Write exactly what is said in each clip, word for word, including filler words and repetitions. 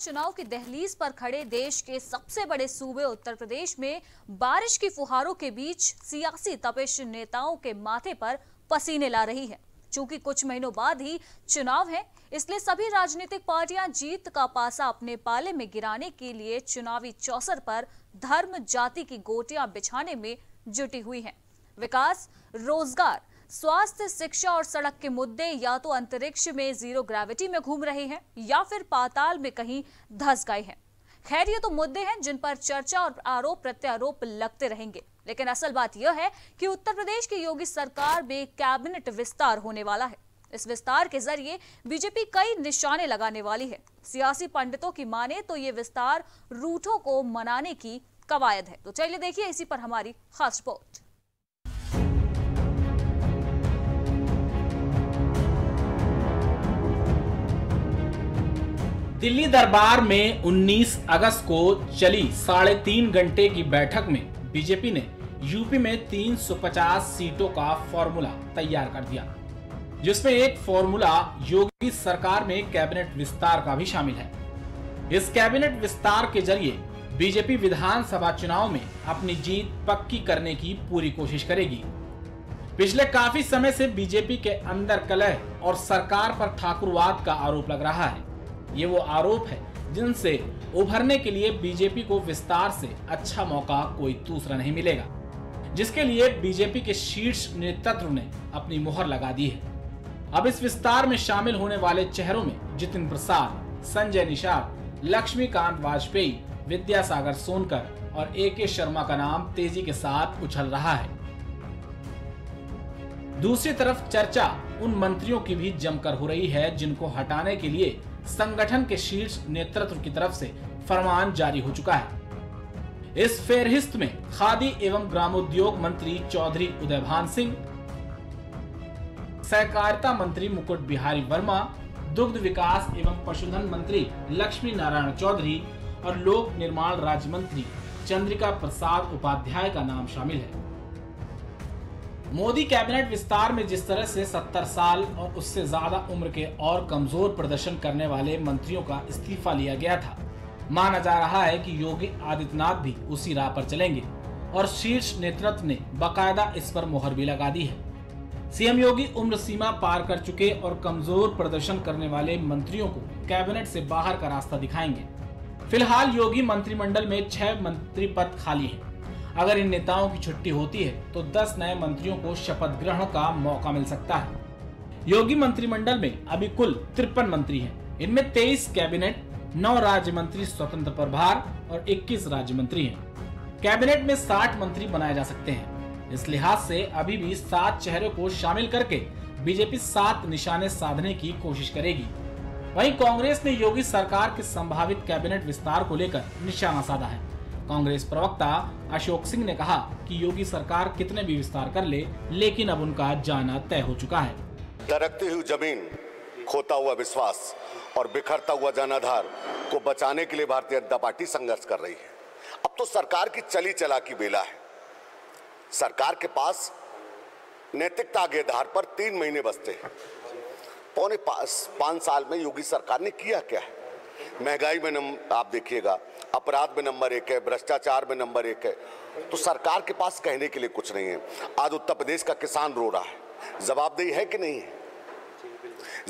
चुनाव की दहलीज पर खड़े देश के सबसे बड़े सूबे उत्तर प्रदेश में बारिश की फुहारों के बीच सियासी तपिश नेताओं के माथे पर पसीने ला रही है। चूंकि कुछ महीनों बाद ही चुनाव है, इसलिए सभी राजनीतिक पार्टियां जीत का पासा अपने पाले में गिराने के लिए चुनावी चौसर पर धर्म जाति की गोटियां बिछाने में जुटी हुई है। विकास, रोजगार, स्वास्थ्य, शिक्षा और सड़क के मुद्दे या तो अंतरिक्ष में जीरो ग्रेविटी में घूम रहे हैं या फिर पाताल में कहीं धंस गए हैं। खैर, ये तो मुद्दे हैं जिन पर चर्चा और आरोप प्रत्यारोप लगते रहेंगे, लेकिन असल बात यह है कि उत्तर प्रदेश की योगी सरकार में कैबिनेट विस्तार होने वाला है। इस विस्तार के जरिए बीजेपी कई निशाने लगाने वाली है। सियासी पंडितों की माने तो ये विस्तार रूठों को मनाने की कवायद है। तो चलिए देखिए इसी पर हमारी खास रिपोर्ट। दिल्ली दरबार में उन्नीस अगस्त को चली साढ़े तीन घंटे की बैठक में बीजेपी ने यूपी में तीन सौ पचास सीटों का फॉर्मूला तैयार कर दिया, जिसमें एक फॉर्मूला योगी सरकार में कैबिनेट विस्तार का भी शामिल है। इस कैबिनेट विस्तार के जरिए बीजेपी विधानसभा चुनाव में अपनी जीत पक्की करने की पूरी कोशिश करेगी। पिछले काफी समय से बीजेपी के अंदर कलह और सरकार पर ठाकुरवाद का आरोप लग रहा है। ये वो आरोप है जिनसे उभरने के लिए बीजेपी को विस्तार से अच्छा मौका कोई दूसरा नहीं मिलेगा, जिसके लिए बीजेपी के शीर्ष नेतृत्व ने अपनी मुहर लगा दी है। अब इस विस्तार में शामिल होने वाले चेहरों में जितिन प्रसाद, संजय निषाद, लक्ष्मीकांत वाजपेयी, विद्यासागर सोनकर और ए के शर्मा का नाम तेजी के साथ उछल रहा है। दूसरी तरफ चर्चा उन मंत्रियों की भी जमकर हो रही है जिनको हटाने के लिए संगठन के शीर्ष नेतृत्व की तरफ से फरमान जारी हो चुका है। इस फेरहिस्त में खादी एवं ग्रामोद्योग मंत्री चौधरी उदयभान सिंह, सहकारिता मंत्री मुकुट बिहारी वर्मा, दुग्ध विकास एवं पशुधन मंत्री लक्ष्मी नारायण चौधरी और लोक निर्माण राज्य मंत्री चंद्रिका प्रसाद उपाध्याय का नाम शामिल है। मोदी कैबिनेट विस्तार में जिस तरह से सत्तर साल और उससे ज्यादा उम्र के और कमजोर प्रदर्शन करने वाले मंत्रियों का इस्तीफा लिया गया था, माना जा रहा है कि योगी आदित्यनाथ भी उसी राह पर चलेंगे और शीर्ष नेतृत्व ने बाकायदा इस पर मोहर भी लगा दी है। सीएम योगी उम्र सीमा पार कर चुके और कमजोर प्रदर्शन करने वाले मंत्रियों को कैबिनेट से बाहर का रास्ता दिखाएंगे। फिलहाल योगी मंत्रिमंडल में छह मंत्री पद खाली है। अगर इन नेताओं की छुट्टी होती है तो दस नए मंत्रियों को शपथ ग्रहण का मौका मिल सकता है। योगी मंत्रिमंडल में अभी कुल तिरपन मंत्री हैं। इनमें तेईस कैबिनेट, नौ राज्य मंत्री स्वतंत्र प्रभार और इक्कीस राज्य मंत्री हैं। कैबिनेट में साठ मंत्री बनाए जा सकते हैं। इस लिहाज से अभी भी सात चेहरों को शामिल करके बीजेपी सात निशाने साधने की कोशिश करेगी। वहीं कांग्रेस ने योगी सरकार के संभावित कैबिनेट विस्तार को लेकर निशाना साधा है। कांग्रेस प्रवक्ता अशोक सिंह ने कहा कि योगी सरकार कितने भी विस्तार कर ले, लेकिन अब उनका जाना तय हो चुका है। लड़कती हुई जमीन, खोता हुआ विश्वास और बिखरता हुआ जनाधार को बचाने के लिए भारतीय जनता पार्टी संघर्ष कर रही है। अब तो सरकार की चली चला की बेला है। सरकार के पास नैतिकता के आधार पर तीन महीने बचते हैं। पौने पाँच साल में योगी सरकार ने किया क्या है? महंगाई में नंबर आप देखिएगा, अपराध में नंबर एक है, भ्रष्टाचार में नंबर एक है। तो सरकार के पास कहने के लिए कुछ नहीं है। आज उत्तर प्रदेश का किसान रो रहा है। जवाबदेही है कि नहीं है?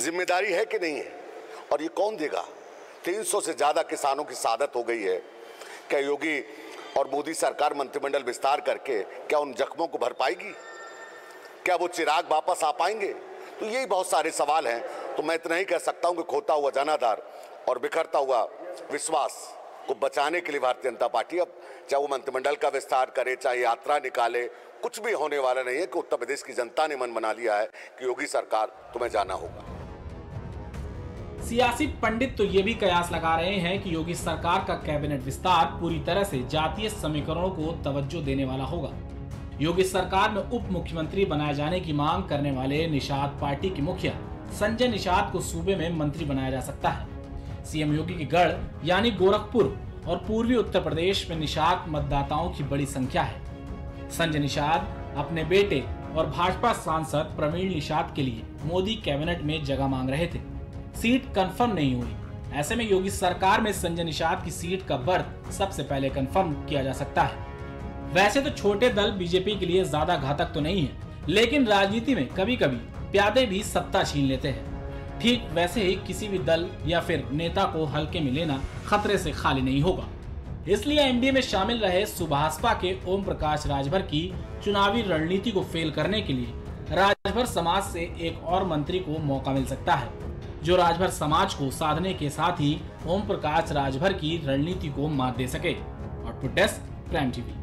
जिम्मेदारी है कि नहीं है? और ये कौन देगा? तीन सौ से ज़्यादा किसानों की सादत हो गई है। क्या योगी और मोदी सरकार मंत्रिमंडल विस्तार करके क्या उन जख्मों को भर पाएगी? क्या वो चिराग वापस आ पाएंगे? तो यही बहुत सारे सवाल हैं। तो मैं इतना ही कह सकता हूँ कि खोता हुआ जनाधार और बिखरता हुआ विश्वास को बचाने के लिए भारतीय जनता पार्टी अब चाहे वो मंत्रिमंडल का विस्तार करे, चाहे यात्रा निकाले, कुछ भी होने वाला नहीं है कि उत्तर प्रदेश की जनता ने मन बना लिया है कि योगी सरकार तुम्हें जाना होगा। सियासी पंडित तो ये भी कयास लगा रहे हैं कि योगी सरकार का कैबिनेट विस्तार पूरी तरह से जातीय समीकरणों को तवज्जो देने वाला होगा। योगी सरकार में उप मुख्यमंत्री बनाए जाने की मांग करने वाले निषाद पार्टी के मुखिया संजय निषाद को सूबे में मंत्री बनाया जा सकता है। सीएम योगी के गढ़ यानी गोरखपुर और पूर्वी उत्तर प्रदेश में निषाद मतदाताओं की बड़ी संख्या है। संजय निषाद अपने बेटे और भाजपा सांसद प्रवीण निषाद के लिए मोदी कैबिनेट में जगह मांग रहे थे। सीट कंफर्म नहीं हुई, ऐसे में योगी सरकार में संजय निषाद की सीट का बर्थ सबसे पहले कंफर्म किया जा सकता है। वैसे तो छोटे दल बीजेपी के लिए ज्यादा घातक तो नहीं है, लेकिन राजनीति में कभी कभी प्यादे भी सत्ता छीन लेते हैं। ठीक वैसे ही किसी भी दल या फिर नेता को हल्के में लेना खतरे से खाली नहीं होगा। इसलिए एनडीए में शामिल रहे सुभाषपा के ओम प्रकाश राजभर की चुनावी रणनीति को फेल करने के लिए राजभर समाज से एक और मंत्री को मौका मिल सकता है, जो राजभर समाज को साधने के साथ ही ओम प्रकाश राजभर की रणनीति को मात दे सके। Output desk, prime TV.